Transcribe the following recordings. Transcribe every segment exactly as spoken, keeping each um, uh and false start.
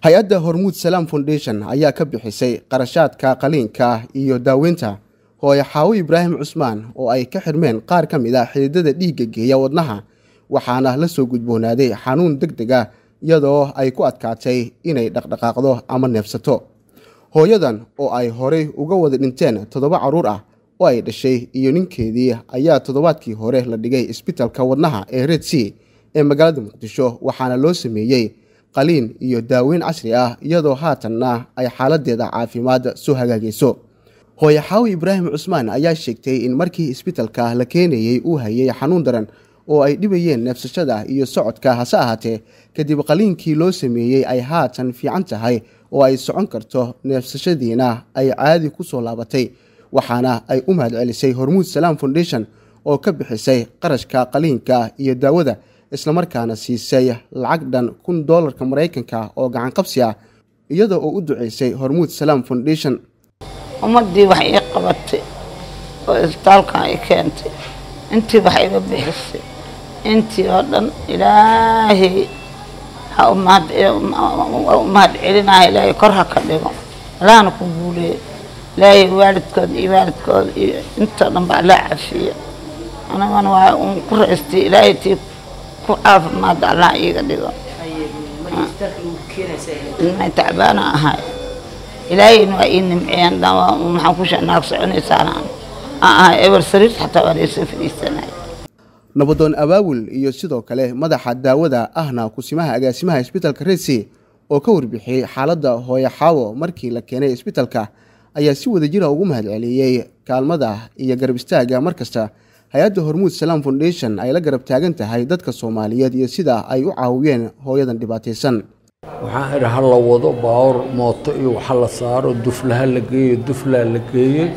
hay-adda Hormuud Salaam Foundation ayaa ka bixisay qarashaadka qaliinka iyo daawinta hooyo Haawo Ibraahim Cusmaan oo ay ka xirmeen qaar ka mid ah xididada dhiigga geeya wadnaha waxaana la soo gudboonaaday xanuun degdeg ah iyadoo ay ku adkaatay inay dhaqdhaqaaqdo ama neefsato. Hooyadan oo ay horey uga wada dhinteen toddoba caruur ah oo ay dhashay iyo ninkeedii ayaa toddobaadkii hore la dhigay isbitaalka wadnaha ee Red Sea ee magaalada Muqdisho waxaana loo sameeyay qaliin iyo daaweyn casri ah iyadoo haatanna ay xaaladeeda caafimaad soo hagaagayso. Hooyo Haawo Ibraahim Cusmaan ayaa sheegtay in markii isbitaalka la keenayay uu hayay xanuun daran oo ay dhibayeen neefsashada iyo socodka hase ahaatee kadib qaliinkii loo sameeyay ay haatan fiican tahay oo ay socon karto neefsashadiina ay caadi ku soo laabatay waxaana ay u mahad celisay Hormuud Salaam Foundation oo ka bixisay qarashka qaliinka iyo daawada isla markaana siisay lacag dhan kun doolarka Mareykanka oo gacan qabsi ah iyada oo u duceysay Hormuud Salaam Foundation. ummadii wax ay qabatay oo isbitaalka ay keentay intii wax ay bixisay intii oo dhan Ilaahay ha u mahad celinaa Ilaahay kor ha ka dhigo laana ku guuleeyo Ilaahay waalidkood iyo waalidkood inta dhan baa la cafiya anagan waa un ku raystay Ilaahay tii وقف ما ضلع يقدر. ما تعبانة هاي. إلى إنه إن معين دوا وما حكوش ناقص عني سلام. آه إبر سرير حتى وريس في السنة. نبضون أباول يصيدوا كله مدى حدا ودا أهنا قسمها أجسمها إسبيتال كريسي وكور بحي حالدا هو يحاول مركي لكن إسبيتال كه أيسوي دجيرة وجمها العليا كالمدى يجرب استأجا مركزته. hay-adda Hormuud Salaam Foundation ay la garab taagan tahay dadka Soomaaliyeed iyo sida ay u caawiyeen hooyadan dhibaataysan. Waxaan idhaha hal la wado baabuur mooto iyo waxa la saaro duflaha la geeyo dufla la geeyo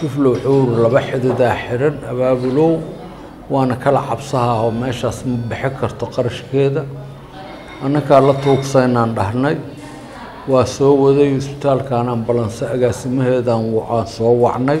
duflo xuur laba xididaa xiran abaabulow waana kala cabsaha oo meeshaas ma bixi karto qarashkeeda annagaa la tuugsaynaan dhahnay waa soo waday isbitaalkan ambulance agaasimaheedan waan soo wacnay.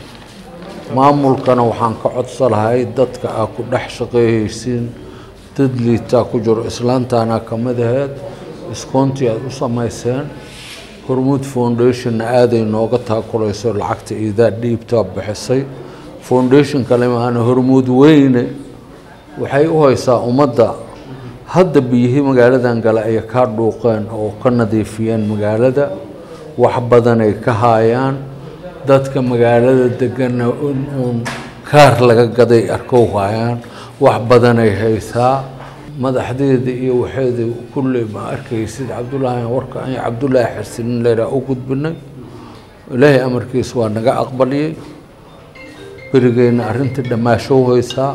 maamulkana waxaan ka codsan lahay dadka ay ku dhex shaqeeyeen dad liita ku jiro islaantaana kamid ah iskonti ay u samayseen Hormuud Foundation aaday nooga taakulayso lacagta ida dhiibta bixisay foundation kalimaana Hormuud weyne waxay u haysaa ummadda hadda biyihii magaaladan gala ay ka dhuuqeen oo ka nadiifiyeen magaalada wax badan ay ka hayaan dadka magaalada degan oo kaar laga gaday arko waayaan wax badan ay haysaa madaxdeeda iyo waxeeda kulli ma arkay sid Cabdullaahi warka ay Cabdullaahi xirsin leeyahay oo gudbinay Ilaahay amarkiisa waa naga aqbaliyay barigeena arinta dhamaasho haysaa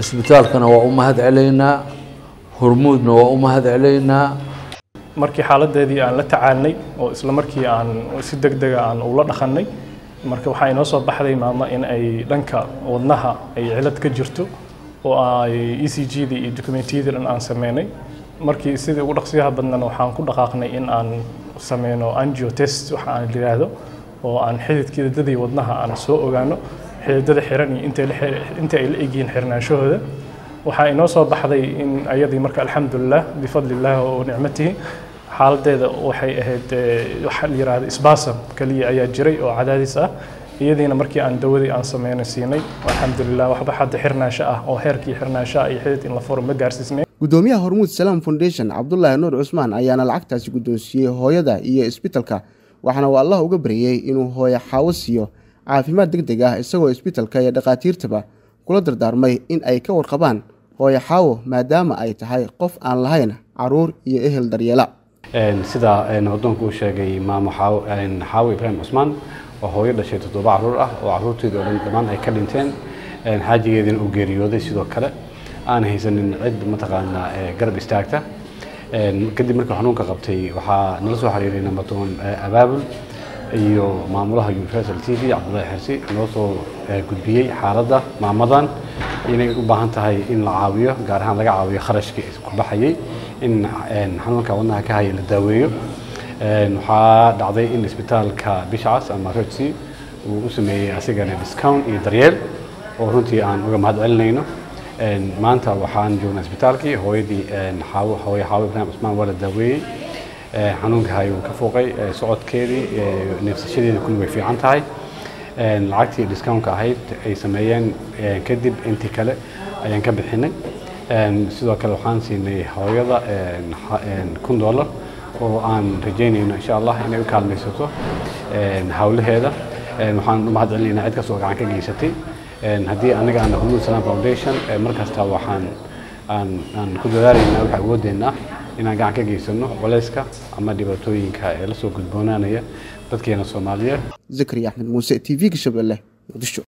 isbitaalkana waa u mahad celeynaa Hormuudna waa u mahad celeynaa markii xaaladeedii aan la tacaalnay oo isla markii aan si degdeg ah aan ula dhaqannay marka waxa ay noo soo baxday maama in ay dhanka wadnaha ay cilad ka jirto oo ay E C G-da iyo documentiyada aan sameeynay markii sidii ugu dhaqsiyaha badnana waxaan ku dhaqaaqnay in aan sameeyno angio test waxa aan yiraahdo oo aan xididkii dadii wadnaha aan soo ogaano xididada xiran iyo inta inta ay la eegeen xirnaanshahooda waxa ay noo soo baxday in ayadii marka alxamdulillah bifadlillah wa ni'matihi xaaladda waxay ahayd waxa la yiraahdo isbaasam kaliya ayaa jiray oo cadaadis ah iyadina markii aan dawadii aan sameeynaysay alxamdulillah waxba hadda xirnaasha ah oo heerkii xirnaasha ay xidid in la furo ma gaarsiisnay. Gudoomiyaha Hormuud Salaam Foundation Cabdullaahi Nuur Cusmaan ayaana lacagtaasi guddoonsiyay hooyada iyo isbitaalka waxaana waa Allah uga bariyay inuu hooyo Haawo siiyo caafimaad degdeg ah isagoo isbitaalka iyo dhaqaatiirtaba kula dardaarmay in ay ka warqabaan hooyo Haawo maadaama ay tahay qof aan lahayn caruur iyo ehel daryeela. sida hodanku u sheegay maamo Haawo Ibraahim Cusmaan oo hooyo dhashay toddoba caruur ah oo caruurteedii oo dhan dhammaan ay ka dhinteen xaajigeedina uu geeriyooday sidoo kale aan haysanin cid mataqaanaa garab istaagta kadib markii xanuunka qabtay waxa nala soo xariirinay nabatoon abaabul iyo maamulaha Universal تي في Cabdullaahi Xirsi noo soo gudbiyay xaaladda maamadan inay u baahan tahay in la caawiyo gaar ahaan laga caawiyo kharashka ku baxayay in xanuunka wadnaha ka hayay la daaweeyo waxaa dhacday in isbitaalka Bishaas ama Roodsi uu sameeyay asigana discount iyo daryeel oo runtii aan uga mahad celinayno maanta waxaan joognaa isbitaalkii hooyadii Haawo Haawo Ibraahim Cusmaan waa la daaweeyay xanuunka hayuu ka fooqay socodkeedii neefsashadeedu kulli way fiican tahay lacagtii discountka ahayd ay sameeyeen kadib intii kale ayaan ka bixinay sidoo kale waxaan siinay hooyada kun doolar oo aan rajaynayno insha Allah inay u kaalmaysato hawlaheeda waxaan u mahad celinaynaa cid kastoo gacan ka geysatay haddii anaga aan Hormuud Salaam Foundation markasta waxaan aan aan ku dadaalayna waxa awoodeenna inaan gacan ka geysano qolayska ama dhibaatooyinka ee la soo gudboonaanaya dadkeena Soomaaliyeed. Zakariya Axmed Muuse تي في Gabdheelle.